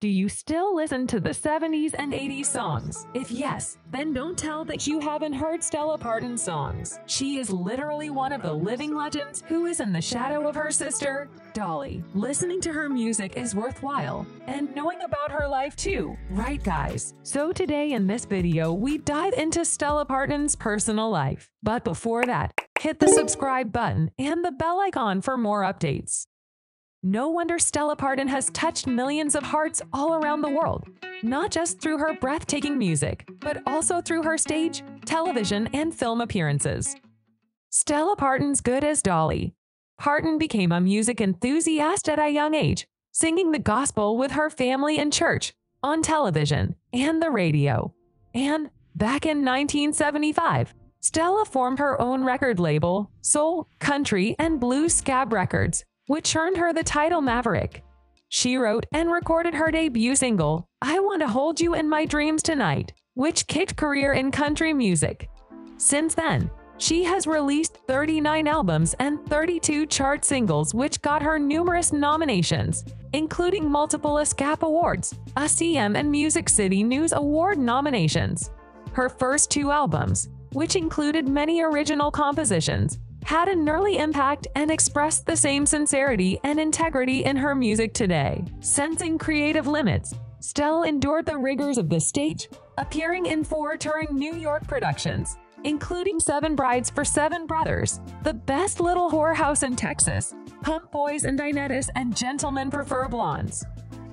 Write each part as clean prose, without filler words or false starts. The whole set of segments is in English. Do you still listen to the 70s and 80s songs? If yes, then don't tell that you haven't heard Stella Parton songs. She is literally one of the living legends who is in the shadow of her sister, Dolly. Listening to her music is worthwhile, and knowing about her life too, right guys? So today in this video, we dive into Stella Parton's personal life. But before that, hit the subscribe button and the bell icon for more updates. No wonder Stella Parton has touched millions of hearts all around the world, not just through her breathtaking music, but also through her stage, television, and film appearances. Stella Parton's good as Dolly. Parton became a music enthusiast at a young age, singing the gospel with her family in church, on television, and the radio. And back in 1975, Stella formed her own record label, Soul, Country, and Blue Scab Records, which earned her the title Maverick. She wrote and recorded her debut single, I Want to Hold You in My Dreams Tonight, which kicked career in country music. Since then, she has released 39 albums and 32 chart singles, which got her numerous nominations, including multiple ASCAP awards, ACM and Music City News award nominations. Her first two albums, which included many original compositions, had an early impact and expressed the same sincerity and integrity in her music today. Sensing creative limits, Stella endured the rigors of the stage, appearing in four touring New York productions, including Seven Brides for Seven Brothers, The Best Little Whorehouse in Texas, Pump Boys and Dinettis, and Gentlemen Prefer Blondes.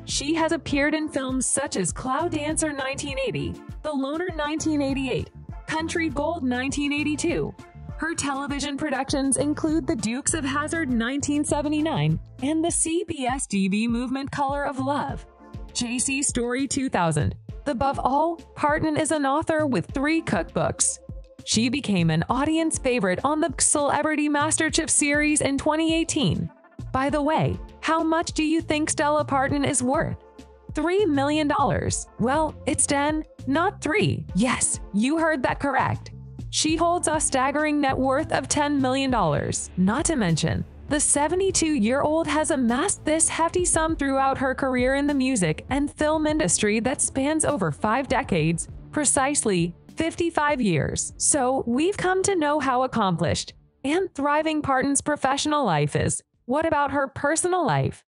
She has appeared in films such as Cloud Dancer 1980, The Loner 1988, Country Gold 1982, Her television productions include The Dukes of Hazzard 1979 and the CBS TV movement Color of Love, JC Story 2000. Above all, Parton is an author with 3 cookbooks. She became an audience favorite on the Celebrity MasterChef series in 2018. By the way, how much do you think Stella Parton is worth? $3 million. Well, it's 10, not 3. Yes, you heard that correct. She holds a staggering net worth of $10 million. Not to mention, the 72-year-old has amassed this hefty sum throughout her career in the music and film industry that spans over 5 decades, precisely 55 years. So we've come to know how accomplished and thriving Parton's professional life is. What about her personal life?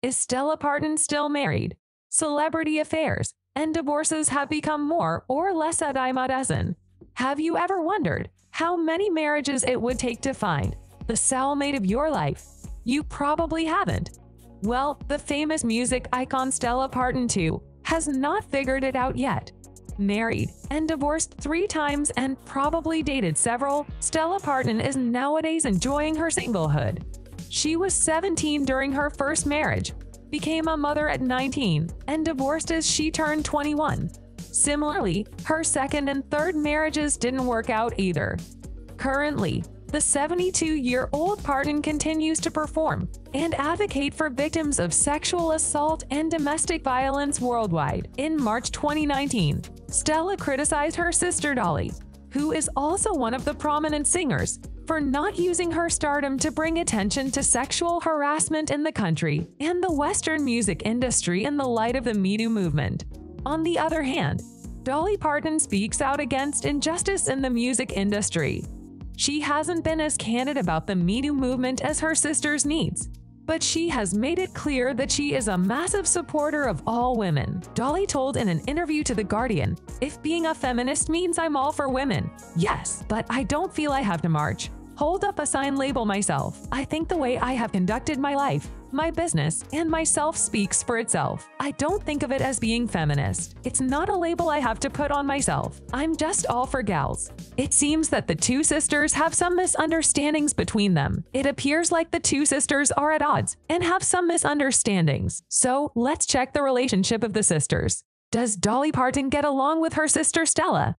Is Stella Parton still married? Celebrity affairs and divorces have become more or less a dime a dozen. Have you ever wondered how many marriages it would take to find the soulmate of your life? You probably haven't. Well, the famous music icon Stella Parton too has not figured it out yet. Married and divorced 3 times and probably dated several, Stella Parton is nowadays enjoying her singlehood. She was 17 during her first marriage, became a mother at 19, and divorced as she turned 21. Similarly, her second and third marriages didn't work out either. Currently, the 72-year-old Parton continues to perform and advocate for victims of sexual assault and domestic violence worldwide. In March 2019, Stella criticized her sister Dolly, who is also one of the prominent singers, for not using her stardom to bring attention to sexual harassment in the country and the Western music industry in the light of the Me Too movement. On the other hand, Dolly Parton speaks out against injustice in the music industry. She hasn't been as candid about the Me Too movement as her sister's needs, but she has made it clear that she is a massive supporter of all women. Dolly told in an interview to The Guardian, "If being a feminist means I'm all for women, yes, but I don't feel I have to march, hold up a sign, label myself. I think the way I have conducted my life, my business, and myself speaks for itself. I don't think of it as being feminist. It's not a label I have to put on myself. I'm just all for gals." It seems that the two sisters have some misunderstandings between them. It appears like the two sisters are at odds and have some misunderstandings. So let's check the relationship of the sisters. Does Dolly Parton get along with her sister Stella?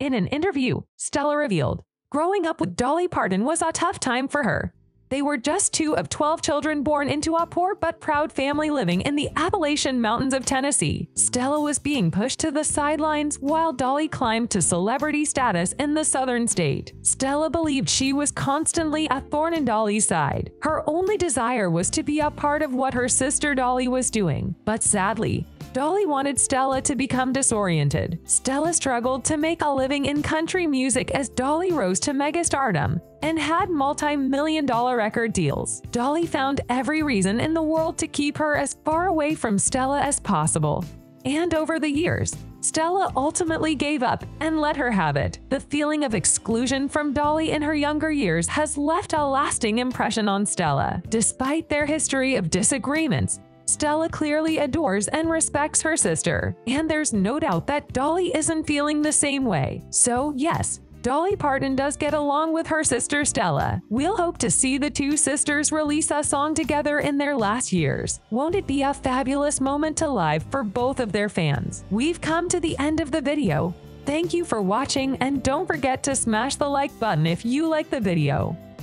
In an interview, Stella revealed, "Growing up with Dolly Parton was a tough time for her. They were just two of 12 children born into a poor but proud family living in the Appalachian Mountains of Tennessee. Stella was being pushed to the sidelines while Dolly climbed to celebrity status in the southern state. Stella believed she was constantly a thorn in Dolly's side. Her only desire was to be a part of what her sister Dolly was doing, but sadly, Dolly wanted Stella to become disoriented. Stella struggled to make a living in country music as Dolly rose to megastardom and had multi-million-dollar record deals. Dolly found every reason in the world to keep her as far away from Stella as possible. And over the years, Stella ultimately gave up and let her have it. The feeling of exclusion from Dolly in her younger years has left a lasting impression on Stella. Despite their history of disagreements, Stella clearly adores and respects her sister, and there's no doubt that Dolly isn't feeling the same way. So yes, Dolly Parton does get along with her sister Stella. We'll hope to see the two sisters release a song together in their last years. Won't it be a fabulous moment to live for both of their fans? We've come to the end of the video. Thank you for watching, and don't forget to smash the like button if you like the video.